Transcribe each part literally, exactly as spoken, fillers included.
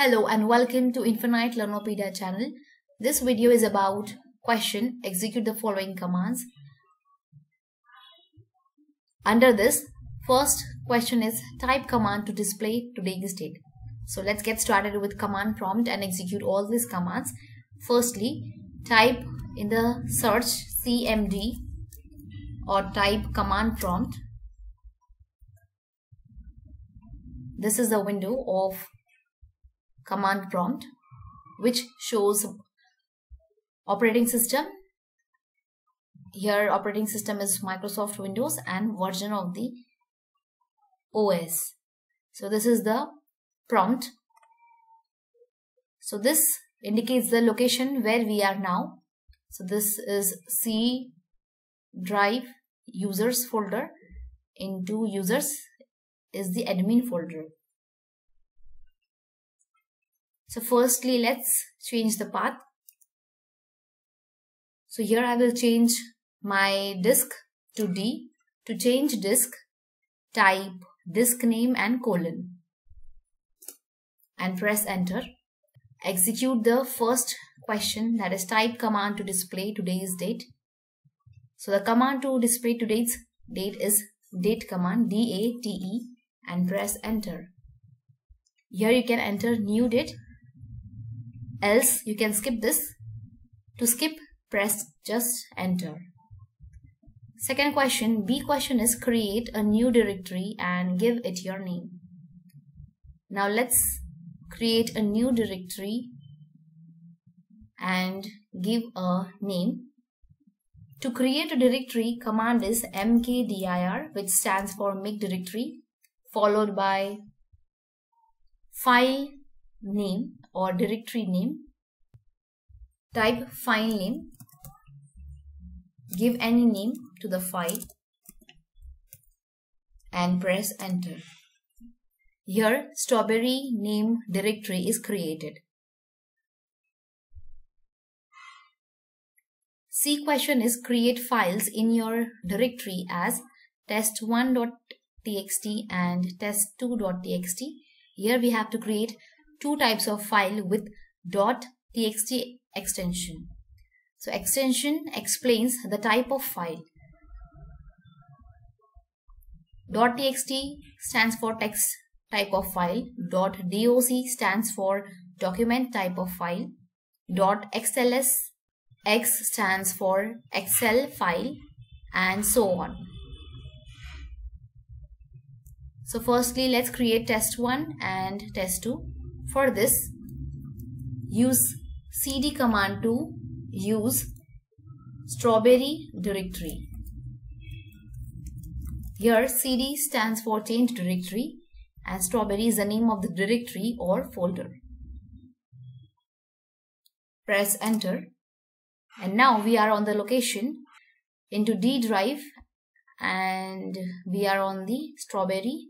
Hello and welcome to Infinite Learnopedia channel. This video is about question, execute the following commands. Under this, first question is type command to display today's date. So let's get started with command prompt and execute all these commands. Firstly, type in the search C M D or type command prompt. This is the window of command prompt which shows operating system. Here operating system is Microsoft Windows and version of the O S. So this is the prompt. So this indicates the location where we are now. So this is C drive users folder. Into users is the admin folder. So firstly, let's change the path. So here I will change my disk to D. To change disk, type disk name and colon and press enter. Execute the first question, that is type command to display today's date. So the command to display today's date is date command, D A T E, and press enter. Here you can enter new date. Else you can skip this. To skip, press just enter. Second question, B question is create a new directory and give it your name. Now let's create a new directory and give a name. To create a directory, command is mkdir, which stands for make directory, followed by file name or directory name. Type file name, give any name to the file and press enter. Here strawberry name directory is created. C question is create files in your directory as test one dot t x t and test two dot t x t. Here we have to create two types of file with .txt extension. So extension explains the type of file. .txt stands for text type of file. .doc stands for document type of file. .xls, X stands for Excel file, and so on. So firstly, let's create test one and test two. For this, use cd command to use strawberry directory. Here cd stands for change directory and strawberry is the name of the directory or folder. Press enter and now we are on the location into D drive and we are on the strawberry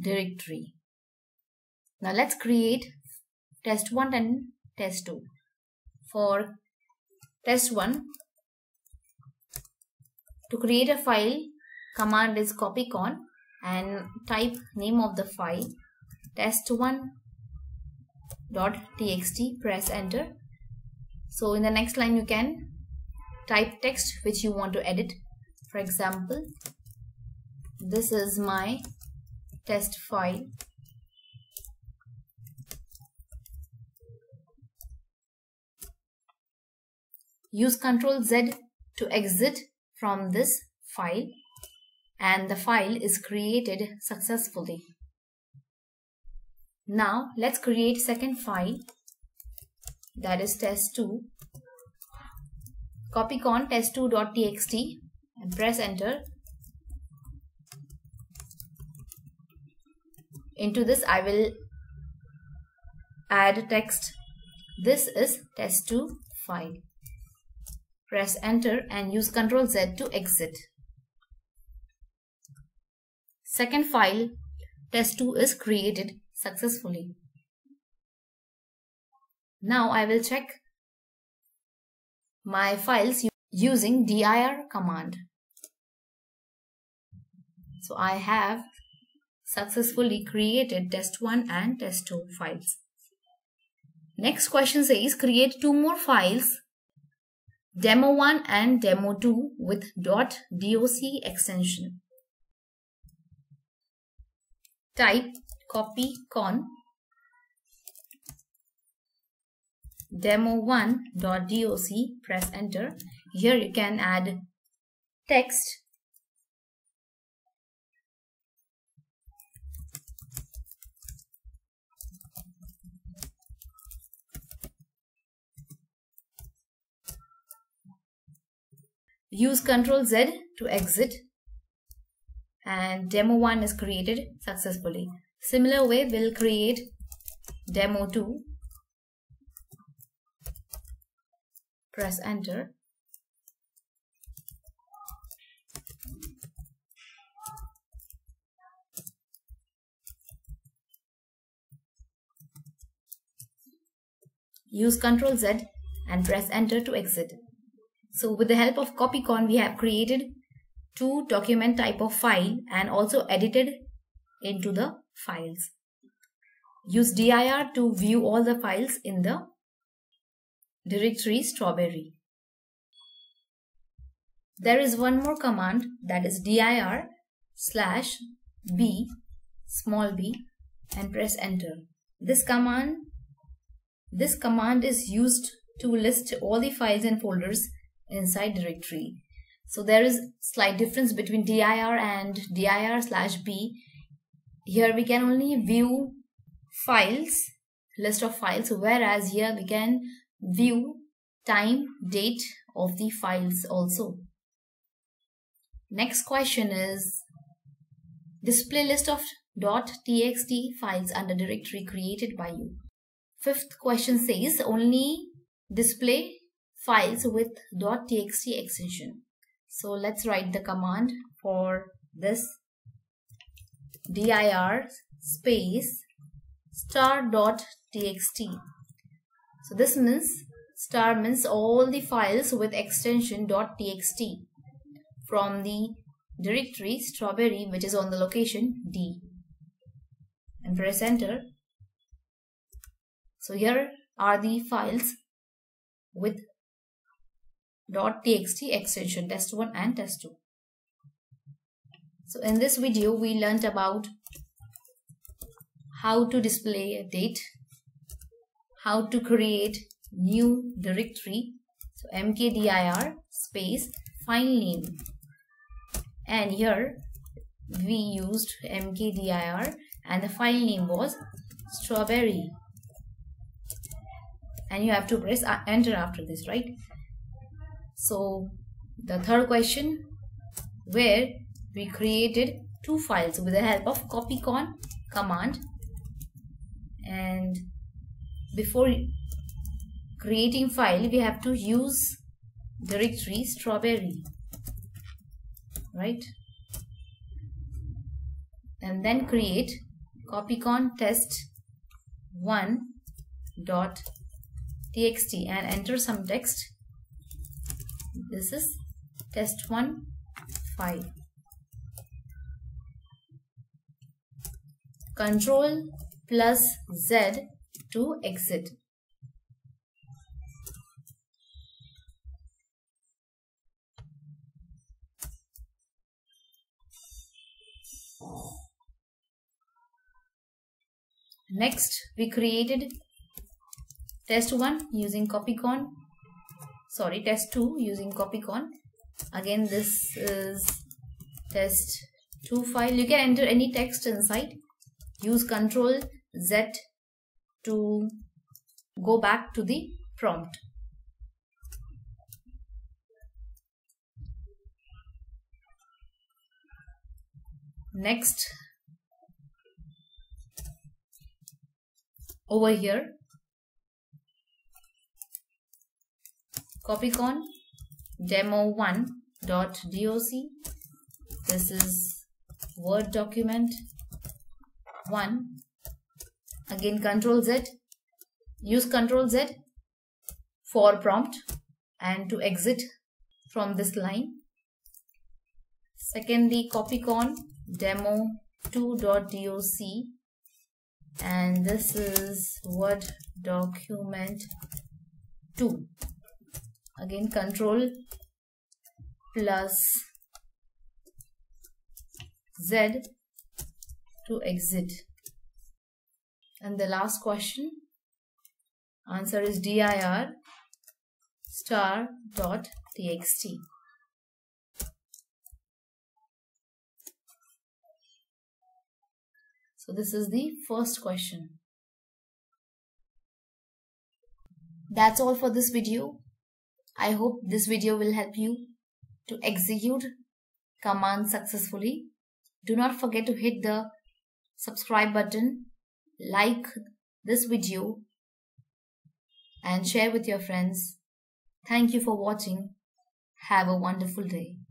directory. Now let's create test one and test two. For test one, to create a file, command is copycon and type name of the file test one dot t x t, press enter. So in the next line you can type text which you want to edit. For example, this is my test file. Use Ctrl Z to exit from this file and the file is created successfully. Now let's create second file, that is test two. Copycon test two dot t x t and press enter. Into this I will add text. This is test two file. Press enter and use Ctrl Z to exit. Second file test two is created successfully. Now I will check my files using dir command. So I have successfully created test one and test two files. Next question says create two more files, demo one and demo two with .doc extension. Type copy con demo one dot doc, press enter. Here you can add text, use control Z to exit, and demo one is created successfully. Similar way we'll create demo two, press enter. Use control Z and press enter to exit. So with the help of CopyCon, we have created two document type of file and also edited into the files. Use dir to view all the files in the directory Strawberry. There is one more command, that is dir slash b small b and press enter. This command this command is used to list all the files and folders inside directory. So there is slight difference between dir and dir slash b. Here we can only view files, list of files, whereas here we can view time, date of the files also. Next question is display list of .txt files under directory created by you. Fifth question says only display files with .txt extension. So let's write the command for this. Dir space star .txt. So this means star means all the files with extension .txt from the directory Strawberry, which is on the location D, and press enter. So here are the files with .txt extension, test one and test two. So in this video we learnt about how to display a date, how to create new directory, so mkdir space file name, and here we used mkdir and the file name was Strawberry, and you have to press enter after this, right? So the third question, where we created two files with the help of CopyCon command, and before creating file we have to use directory Strawberry, right? And then create CopyCon test one dot txt and enter some text. This is test one file. Control plus Z to exit. Next, we created test one using CopyCon. Sorry, test two using CopyCon. Again, this is test two file. You can enter any text inside. Use control Z to go back to the prompt. Next, over here, CopyCon demo one dot doc. This is Word document one. Again, control Z. Use control Z for prompt and to exit from this line. Secondly, CopyCon demo two dot doc and this is Word document two. Again control plus Z to exit. And the last question, answer is dir star dot txt. So this is the first question. That's all for this video. I hope this video will help you to execute commands successfully. Do not forget to hit the subscribe button, like this video and share with your friends. Thank you for watching. Have a wonderful day.